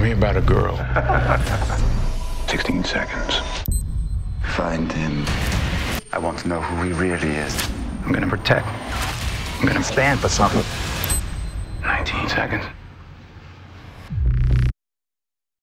I'm here about a girl. 16 seconds. Find him. I want to know who he really is. I'm gonna protect. I'm gonna stand for something. 19 seconds.